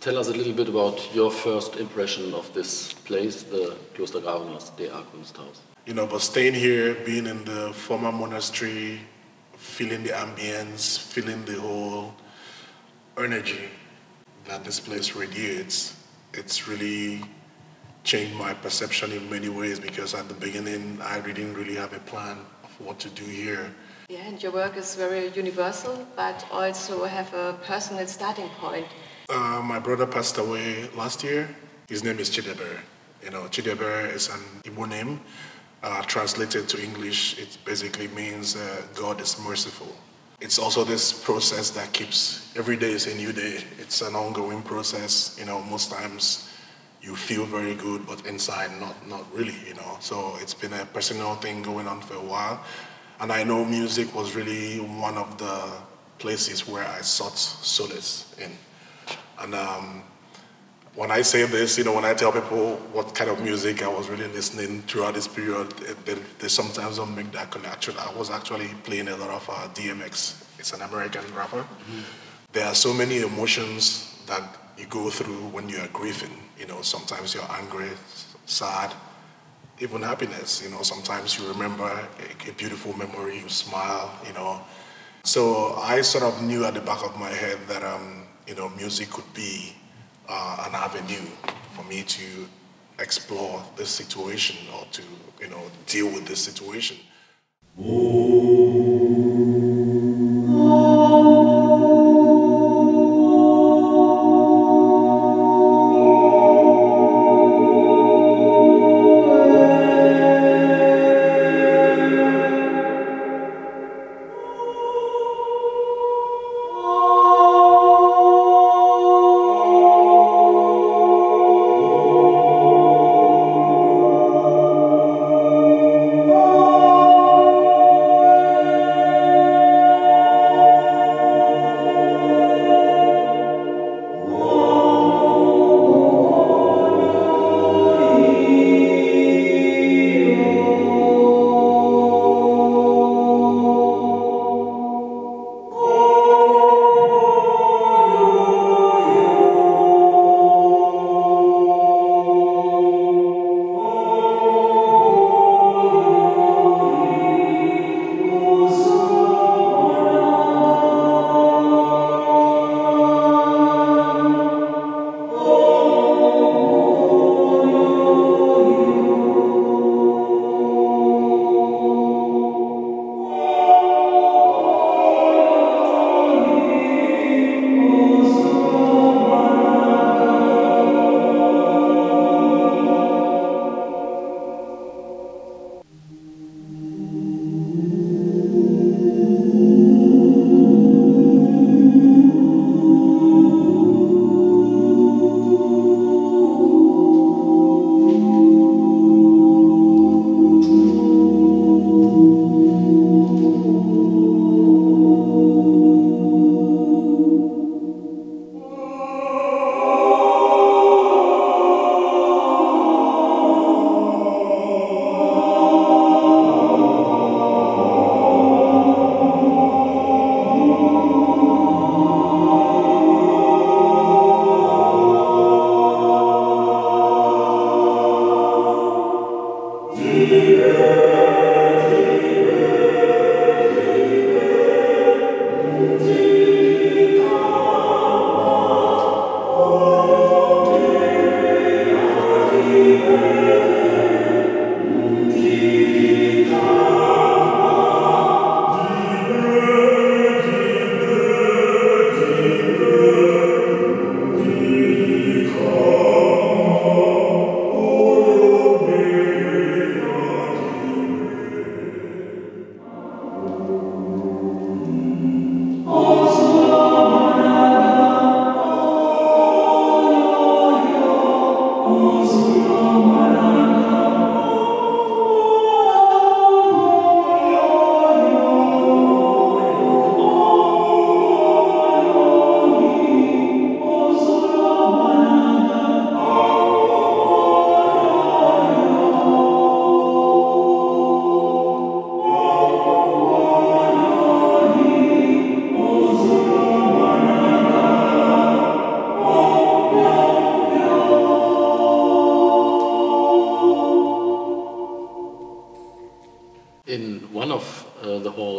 Tell us a little bit about your first impression of this place, the Kloster Gravenhorst, the Kunsthaus. You know, but staying here, being in the former monastery, feeling the ambience, feeling the whole energy that this place radiates, it's really changed my perception in many ways, because at the beginning, I didn't really have a plan of what to do here. Yeah, and your work is very universal, but also have a personal starting point. My brother passed away last year. His name is Chideber. You know, Chideber is an Igbo name. Translated to English, it basically means God is merciful. It's also this process that keeps, every day is a new day. It's an ongoing process. You know, most times you feel very good, but inside, not really, you know. So it's been a personal thing going on for a while. And I know music was really one of the places where I sought solace in. And when I say this, you know, when I tell people what kind of music I was really listening throughout this period, they sometimes don't make that connection. I was actually playing a lot of DMX. It's an American rapper. Mm-hmm. There are so many emotions that you go through when you are grieving. You know, sometimes you're angry, sad, even happiness. You know, sometimes you remember a beautiful memory, you smile, you know. So I sort of knew at the back of my head that you know, music could be an avenue for me to explore this situation or to, you know, deal with this situation. Ooh.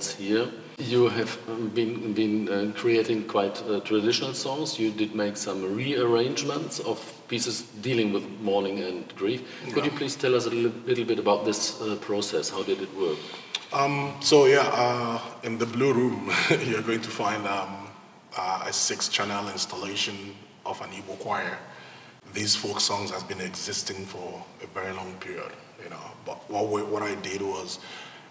records here. You have been creating quite traditional songs. You did make some rearrangements of pieces dealing with mourning and grief. Yeah. Could you please tell us a little bit about this process? How did it work? In the Blue Room, you're going to find a 6-channel installation of an Igbo choir. These folk songs has been existing for a very long period, you know. But what I did was,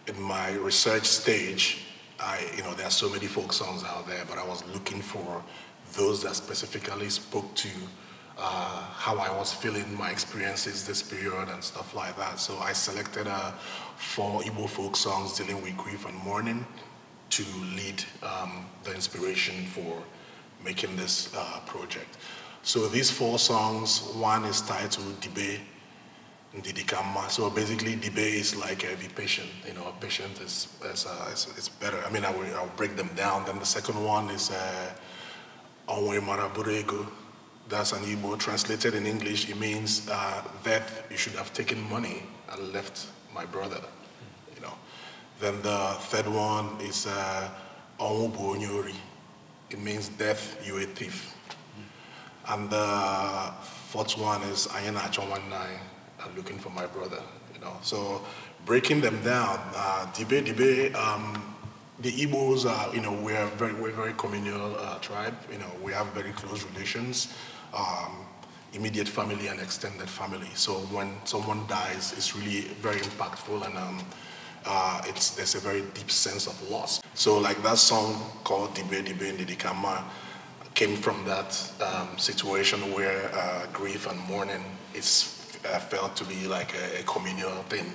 in my research stage, there are so many folk songs out there, but I was looking for those that specifically spoke to how I was feeling, my experiences this period and stuff like that. So I selected 4 Igbo folk songs dealing with grief and mourning to lead the inspiration for making this project. So these 4 songs, one is titled Dibe Ndidikama. So basically, Dibe is like the patient. You know, a patient is better. I mean, I will break them down. Then the second one is Onwu bu onye ohi. That's an Igbo. Translated in English, it means death. You should have taken money and left my brother. You know. Then the third one is Onwu bu onye ohi. It means death. You a thief. And the fourth one is Anyị na-achọ nwanne anyị. I'm looking for my brother, you know. So breaking them down, the Igbos are, you know, we're a very communal tribe. You know, we have very close relations, immediate family and extended family. So when someone dies, it's really very impactful, and there's a very deep sense of loss. So like that song called Dibe Dibe Ndidikama came from that situation where grief and mourning is felt to be like a communal thing.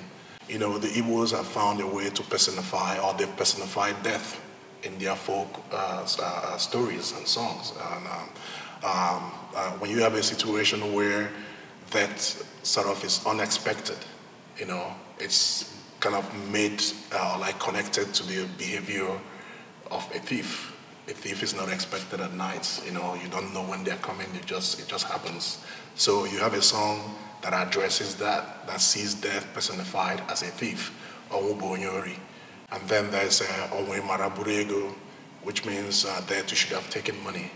You know, the Igbos have found a way to personify, or they've personified death in their folk stories and songs. And, when you have a situation where that sort of is unexpected, you know, it's kind of made like connected to the behavior of a thief. A thief is not expected at night. You know, you don't know when they're coming. It just happens. So you have a song that addresses that sees death personified as a thief, Onwu bu onye ohi. And then there's Onwu bu onye ohi, which means death, you should have taken money.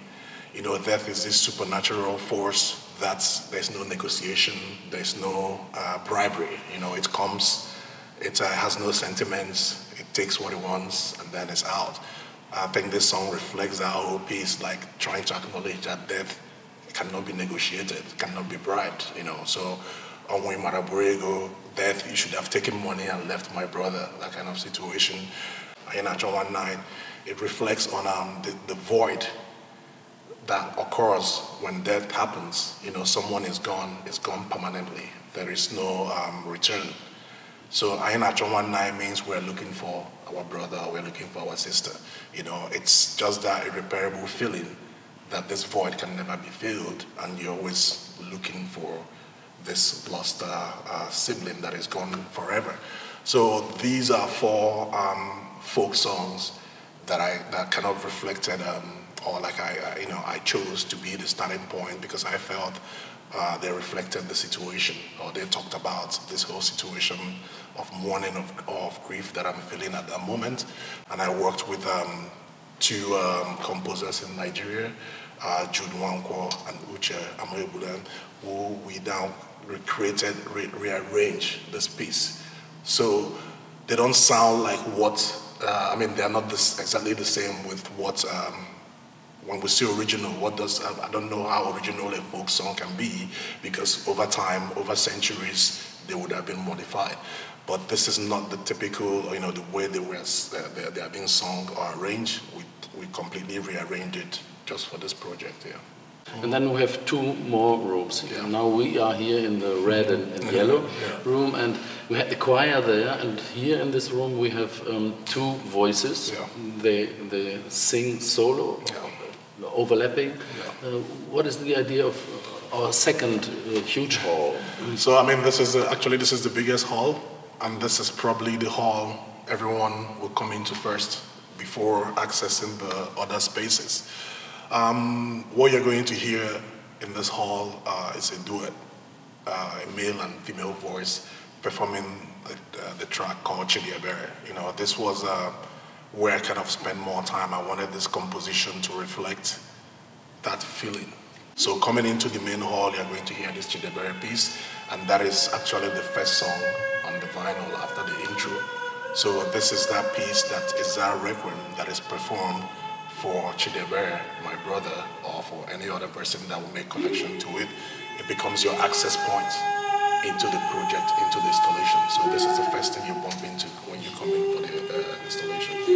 You know, death is this supernatural force that there's no negotiation, there's no bribery. You know, it comes, it has no sentiments, it takes what it wants, and then it's out. I think this song reflects that whole piece, like trying to acknowledge that death cannot be negotiated, cannot be bribed, you know. So, Onwu bu onye ohi, death, you should have taken money and left my brother, that kind of situation. Anyị na-achọ nwanne anyị, it reflects on the void that occurs when death happens. You know, someone is gone permanently. There is no return. So, Anyị na-achọ nwanne anyị means we're looking for our brother, we're looking for our sister. You know, it's just that irreparable feeling that this void can never be filled, and you're always looking for this lost sibling that is gone forever. So these are 4 folk songs that that kind of reflected, I chose to be the starting point because I felt they reflected the situation, or they talked about this whole situation of mourning, of grief that I'm feeling at that moment. And I worked with 2 composers in Nigeria, Jude Nwankwo and Uche Agbamegbue, who we now rearranged this piece. So they don't sound like they're not exactly the same with what, when we say original, I don't know how original a folk song can be, because over time, over centuries, they would have been modified. But this is not the typical, you know, the way they are being sung or arranged. We completely rearranged it just for this project, yeah. And then we have 2 more rooms here. Yeah. Now we are here in the red and yellow room, and we had the choir there, and here in this room we have 2 voices. Yeah. They sing solo, overlapping. Yeah. What is the idea of our second huge hall? So, I mean, this is the biggest hall. And this is probably the hall everyone will come into first before accessing the other spaces. What you're going to hear in this hall is a duet, a male and female voice performing the track called Chi dị Ebere. You know, this was where I kind of spent more time, I wanted this composition to reflect that feeling. So coming into the main hall, you're going to hear this Chideber piece, and that is actually the first song on the vinyl after the intro. So this is that piece that is that requiem that is performed for Chideber, my brother, or for any other person that will make connection to it. It becomes your access point into the project, into the installation. So this is the first thing you bump into when you come in for the installation. Yeah,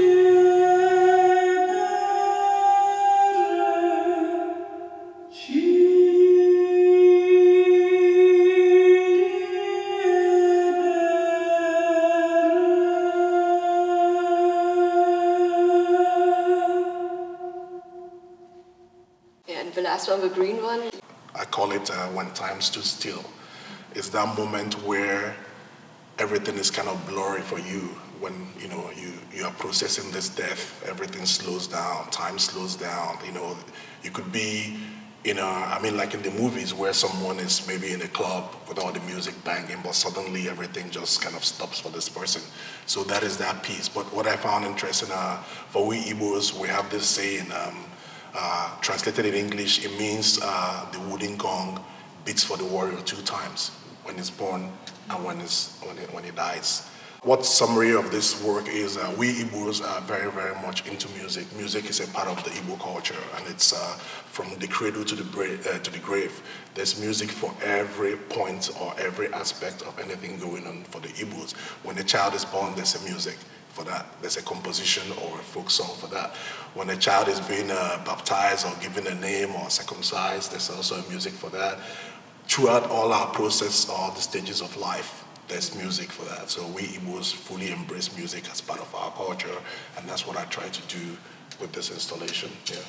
and the last one, the green one? I call it When Time Stood Still. It's that moment where everything is kind of blurry for you when, you know, you are processing this death. Everything slows down, time slows down, you know. You could be in a, I mean, like in the movies where someone is maybe in a club with all the music banging, but suddenly everything just kind of stops for this person. So that is that piece. But what I found interesting, for we Igbos, we have this saying, translated in English, it means the wooden gong beats for the warrior two times, when he's born and when he dies. What summary of this work is, we Igbos are very, very much into music. Music is a part of the Igbo culture, and it's from the cradle to the grave. There's music for every point or every aspect of anything going on for the Igbos. When a child is born, there's a music for that. There's a composition or a folk song for that. When a child is being baptized or given a name or circumcised, there's also a music for that. Throughout all our process, all the stages of life, there's music for that. So we Igbos fully embrace music as part of our culture, and that's what I try to do with this installation. Yeah.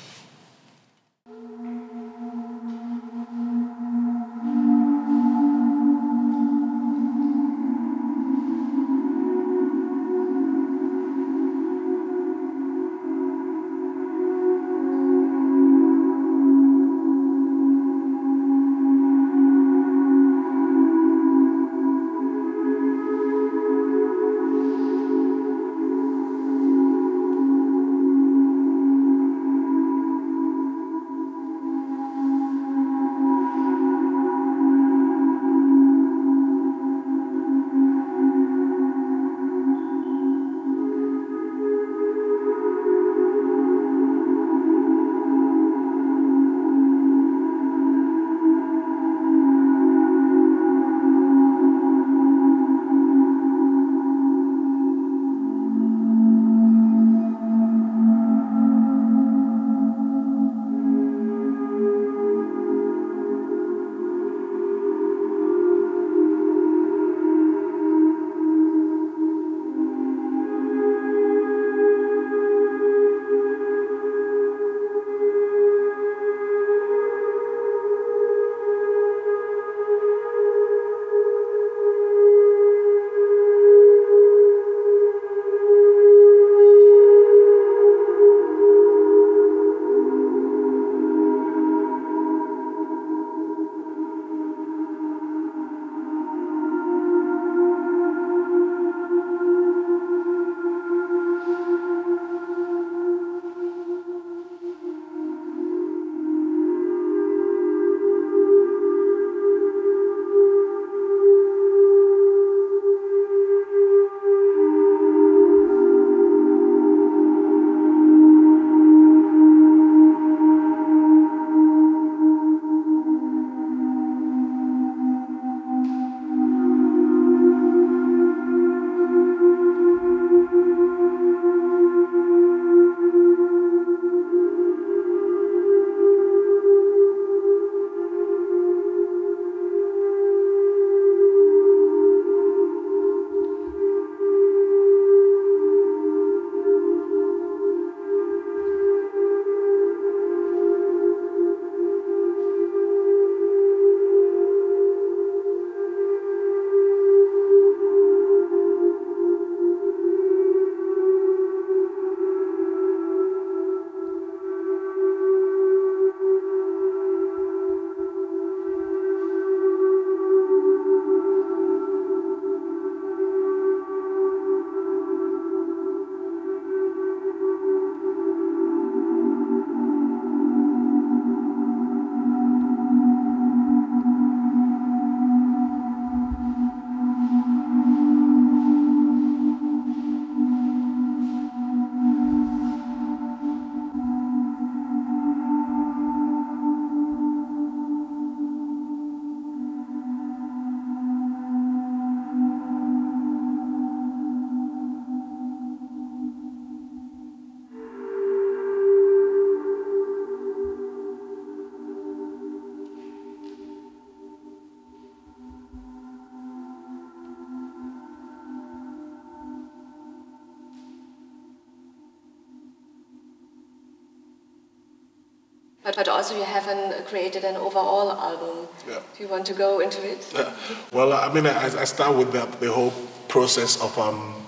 But also you haven't created an overall album. Yeah. Do you want to go into it? Yeah. Well, I mean, I start with the whole process of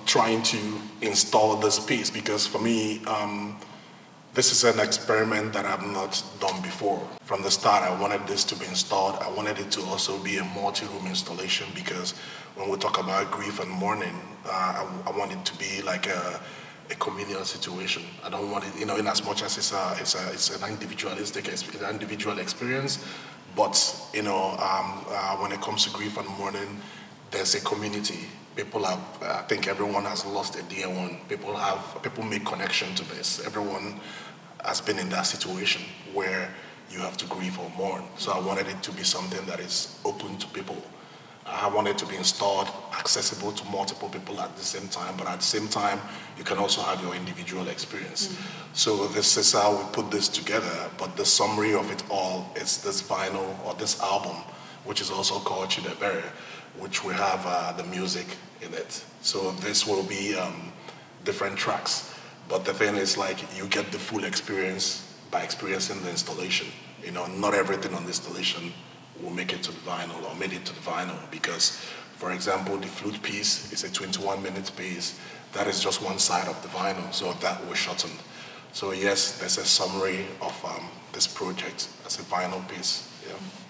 trying to install this piece, because for me, this is an experiment that I've not done before. From the start, I wanted this to be installed. I wanted it to also be a multi-room installation, because when we talk about grief and mourning, I want it to be like a communal situation. I don't want it, you know, in as much as it's an individualistic, it's an individual experience, but you know, when it comes to grief and mourning, there's a community. People have, I think everyone has lost a dear one. People make connection to this. Everyone has been in that situation where you have to grieve or mourn. So I wanted it to be something that is open to people. I want it to be installed, accessible to multiple people at the same time, but at the same time, you can also have your individual experience. Mm-hmm. So this is how we put this together, but the summary of it all is this vinyl, or this album, which is also called Chi dị Ebere, which we have the music in it. So this will be different tracks, but the thing is, like, you get the full experience by experiencing the installation. You know, not everything on the installation will make it to the vinyl, or made it to the vinyl, because, for example, the flute piece is a 21-minute piece. That is just one side of the vinyl, so that was shortened. So yes, there's a summary of this project as a vinyl piece. Yeah.